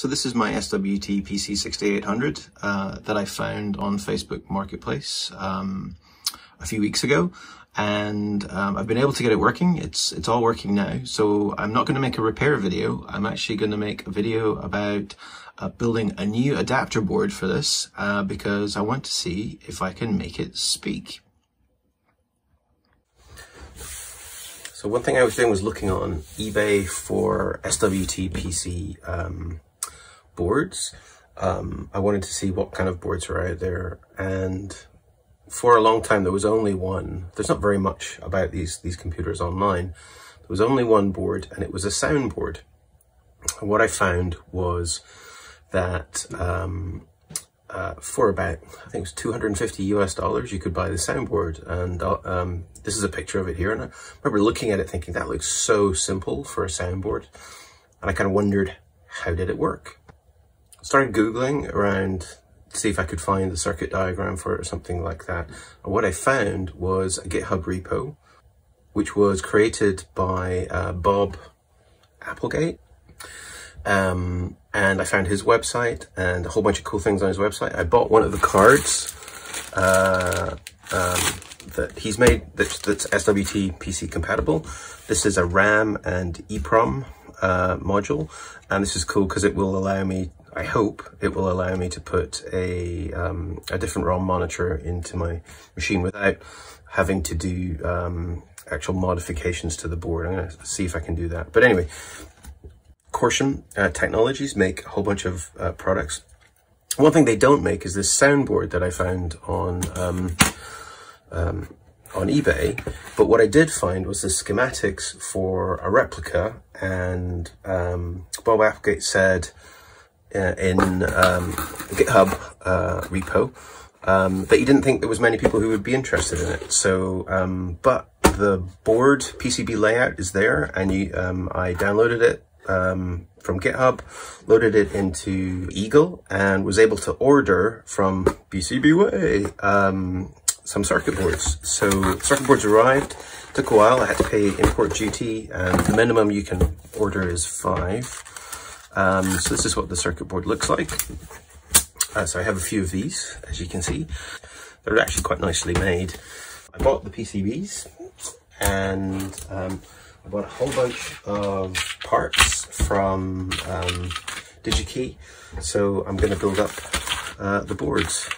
So this is my SWTPC 6800 that I found on Facebook Marketplace a few weeks ago, and I've been able to get it working. It's all working now. So I'm not going to make a repair video. I'm actually going to make a video about building a new adapter board for this because I want to see if I can make it speak. So one thing I was doing was looking on eBay for SWTPC boards. I wanted to see what kind of boards were out there, and for a long time there was only one. There's not very much about these computers online. There was only one board, and it was a soundboard. And what I found was that for about, I think it was $250 US, you could buy the soundboard. And this is a picture of it here, and I remember looking at it thinking that looks so simple for a soundboard, and I kind of wondered, how did it work? I started Googling around to see if I could find the circuit diagram for it or something like that, and what I found was a GitHub repo which was created by Bob Applegate. And I found his website and a whole bunch of cool things on his website. I bought one of the cards that he's made that's SWTPC compatible. This is a RAM and EEPROM module, and this is cool because it will allow me, I hope, it will allow me to put a different ROM monitor into my machine without having to do actual modifications to the board. I'm going to see if I can do that. But anyway, Corsham Technologies make a whole bunch of products. One thing they don't make is this soundboard that I found on eBay. But what I did find was the schematics for a replica, and Bob Applegate said in the GitHub repo that he didn't think there was many people who would be interested in it. So, but the board PCB layout is there, and you, I downloaded it from GitHub, loaded it into Eagle, and was able to order from PCBWay some circuit boards. So circuit boards arrived, took a while, I had to pay import duty, and the minimum you can order is 5. So this is what the circuit board looks like. So I have a few of these, as you can see. They're actually quite nicely made. I bought the PCBs, and I bought a whole bunch of parts from DigiKey, so I'm going to build up the boards.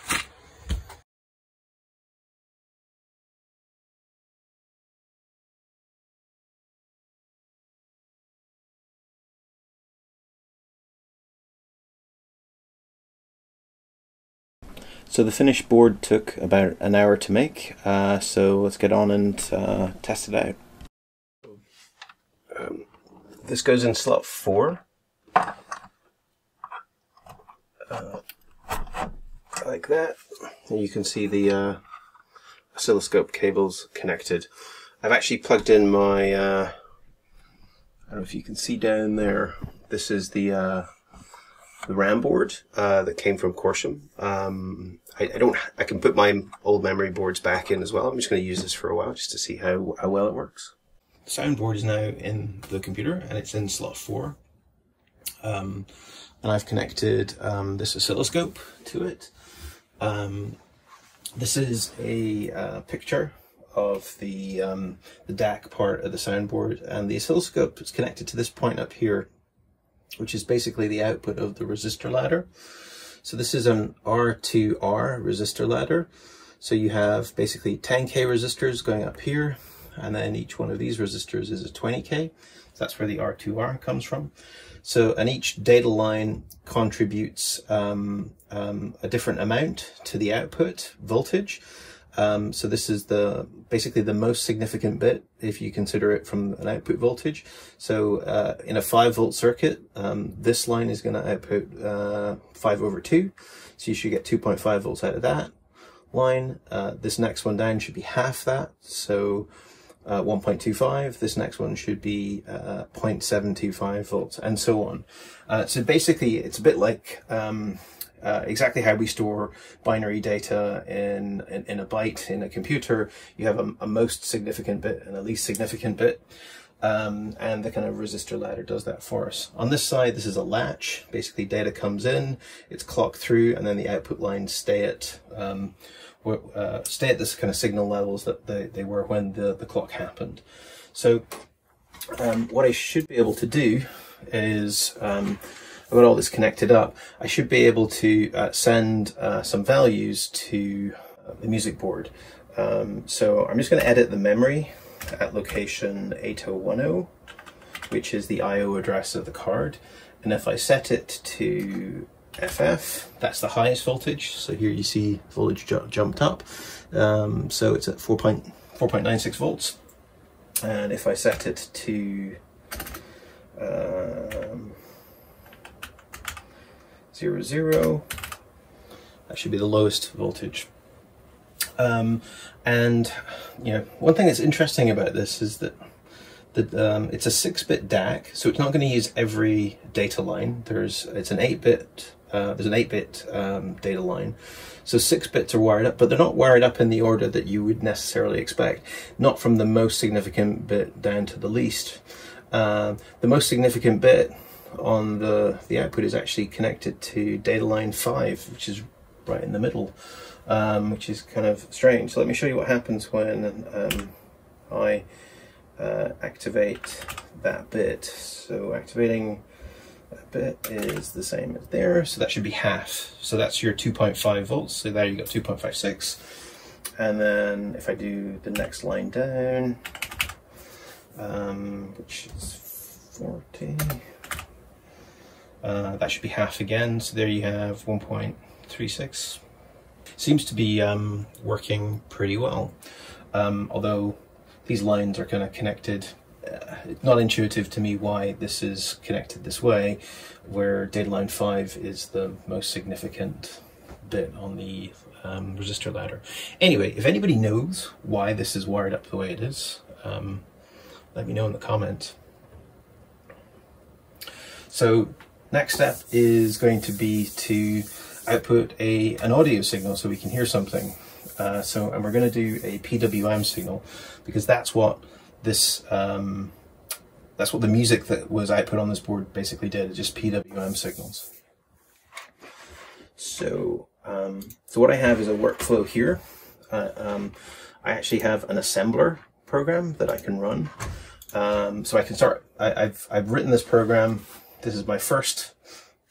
So the finished board took about an hour to make, so let's get on and test it out. This goes in slot 4, like that, and you can see the oscilloscope cables connected. I've actually plugged in my, I don't know if you can see down there, this is the RAM board that came from Corsham. I can put my old memory boards back in as well. I'm just going to use this for a while just to see how well it works. Soundboard is now in the computer, and it's in slot 4, and I've connected this oscilloscope to it. This is a picture of the DAC part of the soundboard, and the oscilloscope is connected to this point up here, which is basically the output of the resistor ladder. So this is an R2R resistor ladder, so you have basically 10k resistors going up here, and then each one of these resistors is a 20k. So that's where the R2R comes from. So, and each data line contributes a different amount to the output voltage. So this is basically the most significant bit if you consider it from an output voltage. So in a 5-volt circuit, this line is going to output 5/2. So you should get 2.5 volts out of that line. This next one down should be half that. So 1.25, this next one should be 0.725 volts, and so on. So basically it's a bit like exactly how we store binary data in a byte in a computer. You have a most significant bit and a least significant bit. and the kind of resistor ladder does that for us. On this side, this is a latch. Basically, data comes in, it's clocked through, and then the output lines stay at this kind of signal levels that they were when the clock happened. So what I should be able to do is, I've got all this connected up, I should be able to send some values to the music board. So I'm just going to edit the memory at location 8010, which is the I/O address of the card, and if I set it to FF, that's the highest voltage, so here you see voltage jumped up, so it's at 4.96 volts, and if I set it to 00, that should be the lowest voltage. And you know, one thing that's interesting about this is that it's a 6-bit DAC, so it's not going to use every data line. There's an 8-bit data line, so 6 bits are wired up, but they're not wired up in the order that you would necessarily expect, not from the most significant bit down to the least. The most significant bit on the output is actually connected to data line 5, which is right in the middle. Which is kind of strange. So let me show you what happens when I activate that bit. So activating that bit is the same as there, so that should be half. So that's your 2.5 volts, so there you got 2.56. And then if I do the next line down, which is 40, that should be half again, so there you have 1.36. Seems to be working pretty well, although these lines are kind of connected. It's not intuitive to me why this is connected this way, where data line 5 is the most significant bit on the resistor ladder. Anyway, if anybody knows why this is wired up the way it is, let me know in the comments. So next step is going to be to output an audio signal so we can hear something. And we're going to do a PWM signal, because that's what this that's what the music that was output on this board basically did, just PWM signals. So so what I have is a workflow here. I actually have an assembler program that I can run. So I can start. I've written this program. This is my first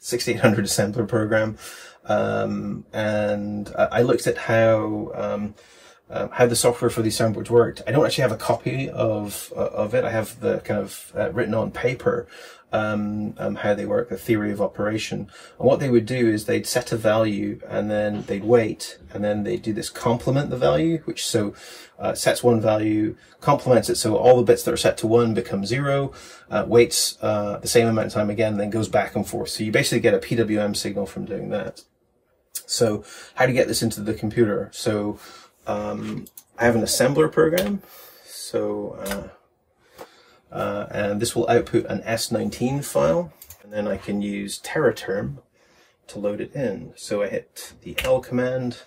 6800 assembler program. And I looked at how the software for these soundboards worked. I don't actually have a copy of it. I have the kind of written on paper how they work, the theory of operation. And what they would do is they'd set a value, and then they'd wait, and then they do this complement the value, which so sets one value, complements it, so all the bits that are set to 1 become 0, waits the same amount of time again, and then goes back and forth. So you basically get a PWM signal from doing that. So how to get this into the computer? So I have an assembler program, so and this will output an S19 file, and then I can use TeraTerm to load it in. So I hit the L command.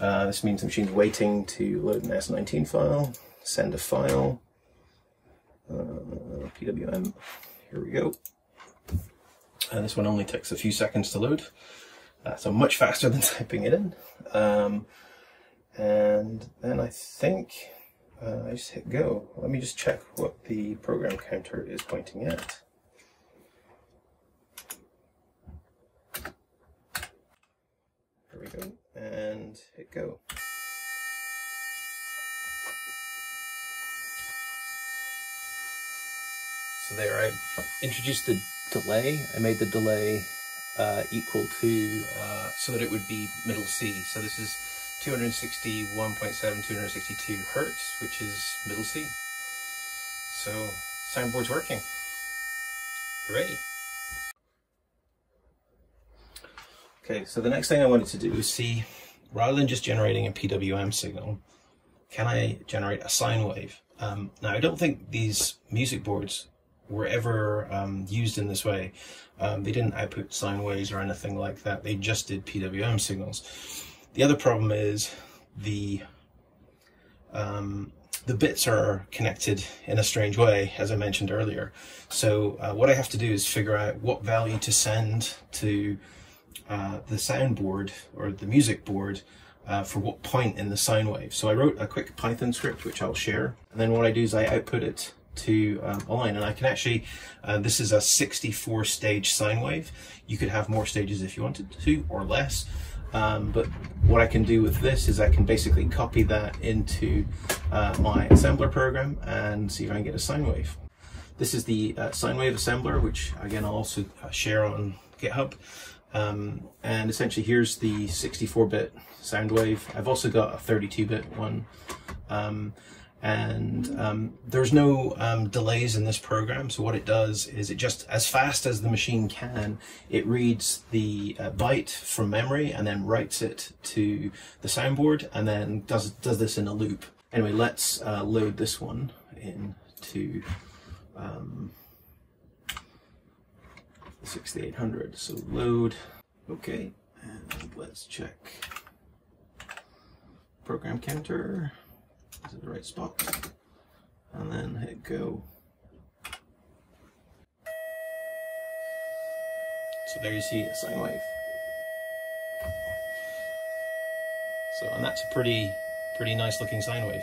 This means the machine's waiting to load an S19 file. Send a file. PWM. Here we go. And this one only takes a few seconds to load, so much faster than typing it in. And then I think I just hit go. Let me just check what the program counter is pointing at. There we go, and hit go. So there, I introduced the delay. I made the delay equal to, so that it would be middle C. So this is 261.7, 262 hertz, which is middle C. So soundboard's working. Hooray. Okay, so the next thing I wanted to do is see, rather than just generating a PWM signal, can I generate a sine wave? Now, I don't think these music boards were ever used in this way. They didn't output sine waves or anything like that. They just did PWM signals. The other problem is the the bits are connected in a strange way, as I mentioned earlier. So what I have to do is figure out what value to send to the soundboard or the music board for what point in the sine wave. So I wrote a quick Python script, which I'll share. And then what I do is I output it to a line, and I can actually, this is a 64 stage sine wave. You could have more stages if you wanted to, or less. But what I can do with this is I can basically copy that into my assembler program and see if I can get a sine wave. This is the sine wave assembler, which again I'll also share on GitHub. And essentially here's the 64-bit sound wave. I've also got a 32-bit one. There's no delays in this program, so what it does is it just, as fast as the machine can, it reads the byte from memory and then writes it to the soundboard and then does this in a loop. Anyway, let's load this one into the 6800. So load, okay, and let's check program counter. Is it the right spot? And then hit go. So there you see a sine wave. So, and that's a pretty nice looking sine wave.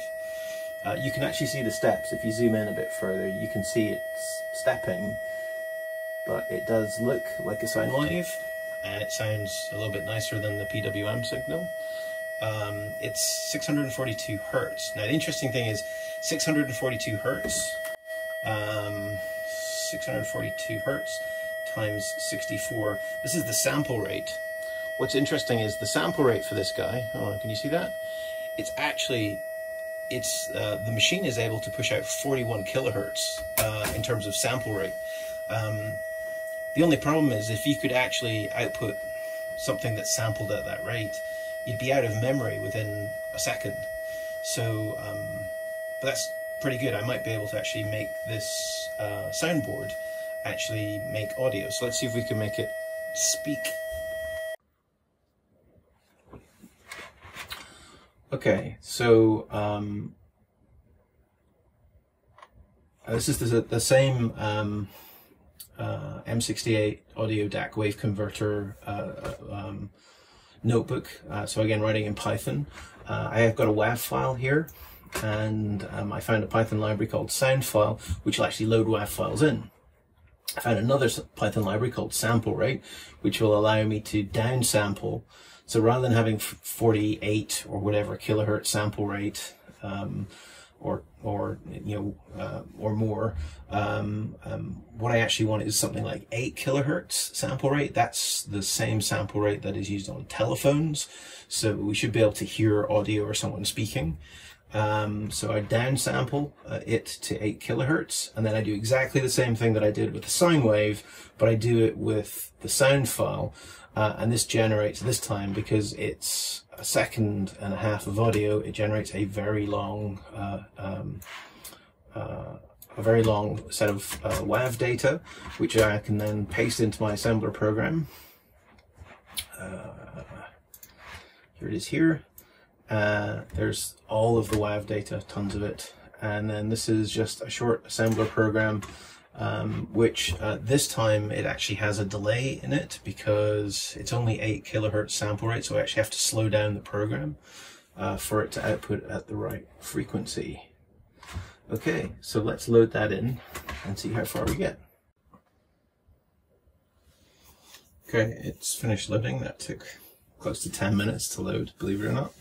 You can actually see the steps. If you zoom in a bit further, you can see it's stepping, but it does look like a sine wave, and it sounds a little bit nicer than the PWM signal. It's 642 Hertz. Now the interesting thing is 642 Hertz, 642 Hertz times 64. This is the sample rate. What's interesting is the sample rate for this guy. Oh, can you see that? It's actually, it's the machine is able to push out 41 kilohertz in terms of sample rate. The only problem is if you could actually output something that's sampled at that rate, you'd be out of memory within a second. So, but that's pretty good. I might be able to actually make this soundboard actually make audio. So let's see if we can make it speak. Okay, so this is the same M68 audio DAC wave converter notebook. So again, writing in Python. I have got a WAV file here, and I found a Python library called SoundFile, which will actually load WAV files in. I found another Python library called SampleRate, which will allow me to downsample. So rather than having 48 or whatever kilohertz sample rate, or more, what I actually want is something like 8 kilohertz sample rate. That's the same sample rate that is used on telephones, so we should be able to hear audio or someone speaking. So I downsample it to 8 kilohertz, and then I do exactly the same thing that I did with the sine wave, but I do it with the sound file, and this generates, this time, because it's a second and a half of audio, it generates a very long set of WAV data, which I can then paste into my assembler program. Here it is here. There's all of the WAV data, tons of it. And then this is just a short assembler program, which this time it actually has a delay in it because it's only 8 kilohertz sample rate. So I actually have to slow down the program for it to output at the right frequency. Okay, so let's load that in and see how far we get. Okay, it's finished loading. That took close to 10 minutes to load, believe it or not.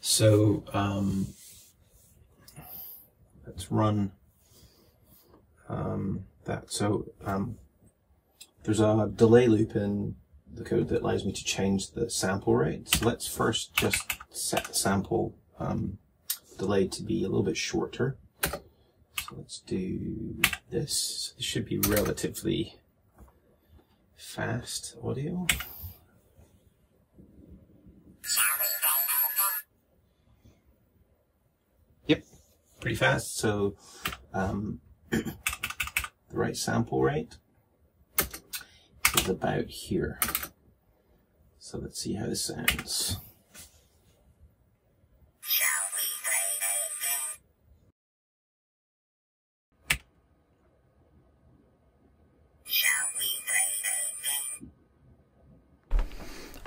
So let's run that. So there's a delay loop in the code that allows me to change the sample rate. So let's first just set the sample delay to be a little bit shorter. So let's do this. This should be relatively fast audio. Yep, pretty fast. So the right sample rate is about here. So let's see how this sounds. Shall we play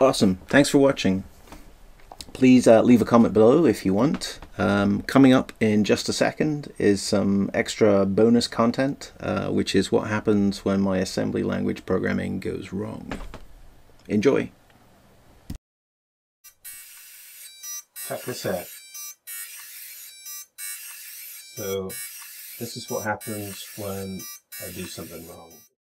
Awesome. Thanks for watching. Please leave a comment below if you want. Coming up in just a second is some extra bonus content, which is what happens when my assembly language programming goes wrong. Enjoy. Check this out. So this is what happens when I do something wrong.